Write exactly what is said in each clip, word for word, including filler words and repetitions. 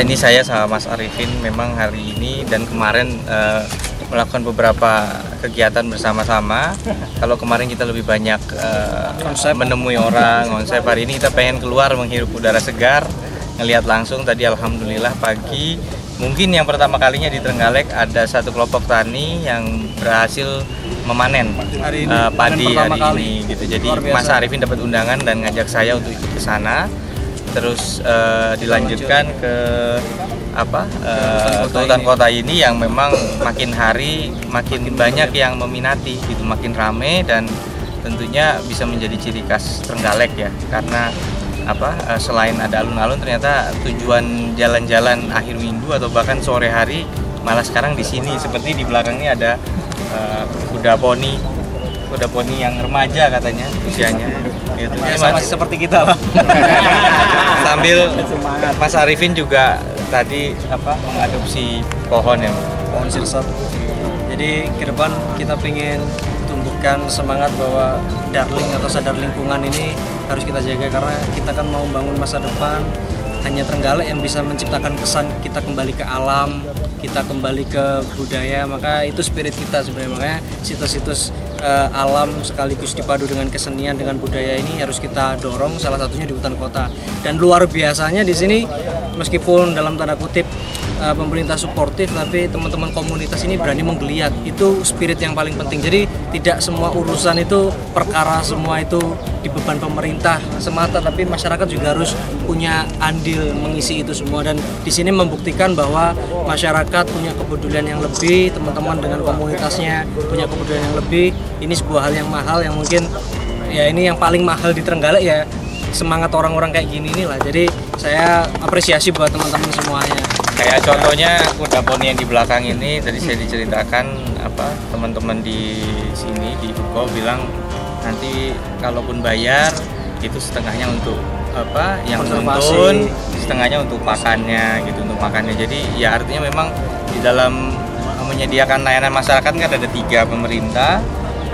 Ya, ini saya sama Mas Arifin memang hari ini dan kemarin uh, melakukan beberapa kegiatan bersama-sama. Kalau kemarin kita lebih banyak uh, konsep. menemui orang, konsep. Hari ini kita pengen keluar menghirup udara segar, ngelihat langsung. Tadi alhamdulillah pagi, mungkin yang pertama kalinya di Trenggalek ada satu kelompok tani yang berhasil memanen hari ini, uh, padi hari ini. Gitu. Jadi Mas Arifin dapat undangan dan ngajak saya untuk ikut ke sana. Terus uh, dilanjutkan ke apa uh, Kelurahan Kota ini yang memang makin hari makin, makin banyak yang meminati, gitu, makin rame dan tentunya bisa menjadi ciri khas Trenggalek ya, karena apa uh, selain ada alun-alun, ternyata tujuan jalan-jalan akhir minggu atau bahkan sore hari malah sekarang di sini, seperti di belakangnya ada uh, kuda poni. Kuda poni yang remaja katanya usianya, gitu. Jadi masih seperti kita lah. Sambil Mas Arifin juga tadi apa mengadopsi pohon yang pohon sirsat. Jadi ke depan kita pengen tumbuhkan semangat bahwa darling atau sadar lingkungan ini harus kita jaga, karena kita kan mau bangun masa depan. Hanya Trenggalek yang bisa menciptakan kesan kita kembali ke alam, kita kembali ke budaya, maka itu spirit kita sebenarnya. Makanya situs-situs uh, alam sekaligus dipadu dengan kesenian, dengan budaya ini harus kita dorong, salah satunya di hutan kota. Dan luar biasanya di sini, meskipun dalam tanda kutip uh, pemerintah suportif, tapi teman-teman komunitas ini berani menggeliat. Itu spirit yang paling penting. Jadi tidak semua urusan itu perkara semua itu di beban pemerintah semata, tapi masyarakat juga harus punya andil mengisi itu semua. Dan di sini membuktikan bahwa masyarakat punya kepedulian yang lebih, teman-teman dengan komunitasnya punya kepedulian yang lebih. Ini sebuah hal yang mahal, yang mungkin ya ini yang paling mahal di Trenggalek ya, semangat orang-orang kayak gini inilah. Jadi saya apresiasi buat teman-teman semuanya. Kayak contohnya kuda poni yang di belakang ini, tadi saya diceritakan apa teman-teman di sini di U K O bilang nanti kalaupun bayar itu setengahnya untuk apa yang menuntun, setengahnya untuk pakannya gitu, untuk pakannya. Jadi ya artinya memang di dalam menyediakan layanan masyarakat kan ada tiga, pemerintah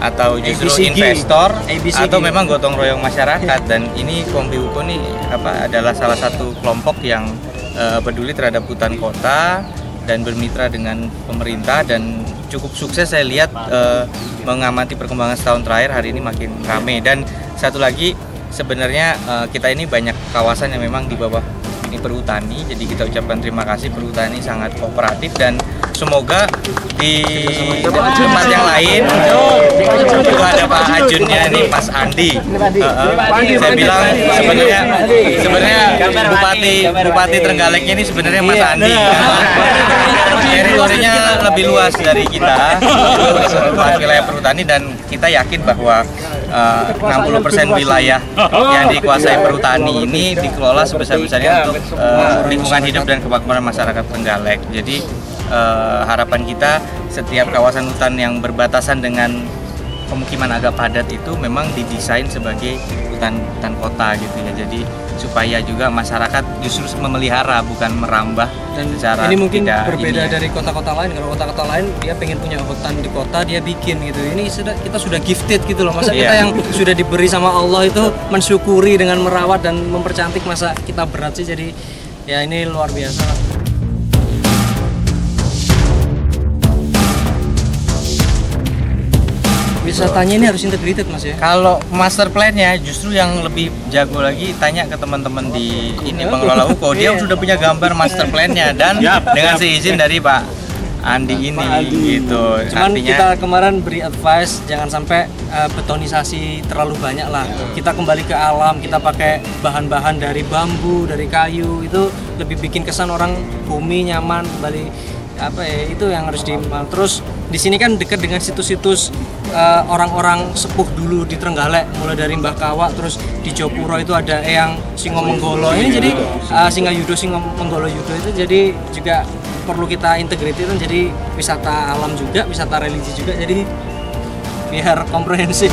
atau justru A B C D, investor A B C D, atau memang gotong royong masyarakat. Dan ini Kompi U K O ini apa adalah salah satu kelompok yang uh, peduli terhadap hutan kota dan bermitra dengan pemerintah, dan cukup sukses saya lihat eh, mengamati perkembangan setahun terakhir. Hari ini makin ramai. Dan satu lagi sebenarnya eh, kita ini banyak kawasan yang memang di bawah ini Perhutani, jadi kita ucapkan terima kasih Perhutani sangat kooperatif, dan semoga di tempat yang lain juga ada Pak Ajunnya nih, Mas Andi. Saya bilang sebenarnya sebenarnya bupati bupati Trenggaleknya ini sebenarnya Mas Andi. Teritorinya lebih luas dari kita, wilayah Perhutani, dan kita yakin bahwa enam puluh persen wilayah yang dikuasai Perhutani ini dikelola sebesar-besarnya untuk uh, lingkungan hidup dan kemakmuran masyarakat Trenggalek. Jadi uh, harapan kita setiap kawasan hutan yang berbatasan dengan pemukiman agak padat itu memang didesain sebagai hutan hutan kota gitu ya. Jadi supaya juga masyarakat justru memelihara, bukan merambah. Dan secara ini mungkin berbeda ini, dari kota-kota lain. Kalau kota-kota lain dia pengen punya hutan di kota, dia bikin gitu. Ini sudah, kita sudah gifted gitu loh. Masa yeah. kita yang sudah diberi sama Allah itu mensyukuri dengan merawat dan mempercantik, masa kita berat sih. Jadi ya ini luar biasa lah. Wisatanya ini harus integrated mas ya? Kalau master plan-nya justru yang lebih jago lagi, tanya ke teman-teman di ini pengelola U K O. Dia sudah punya gambar master plan-nya dan dengan seizin dari Pak Andi ini gitu. Cuman artinya, kita kemarin beri advice jangan sampai uh, betonisasi terlalu banyak lah. Kita kembali ke alam, kita pakai bahan-bahan dari bambu, dari kayu, itu lebih bikin kesan orang bumi nyaman kembali. Apa ya, itu yang harus diimbang. Terus di sini kan dekat dengan situs-situs orang-orang -situs, uh, sepuh dulu di Trenggalek, mulai dari Mbah Kawa, terus di Jopuro itu ada yang Singo Menggolo ini, jadi uh, Singa Yudo, Singo Menggolo Yudo itu jadi juga perlu kita integrate. Jadi wisata alam juga, wisata religi juga, jadi biar komprehensif.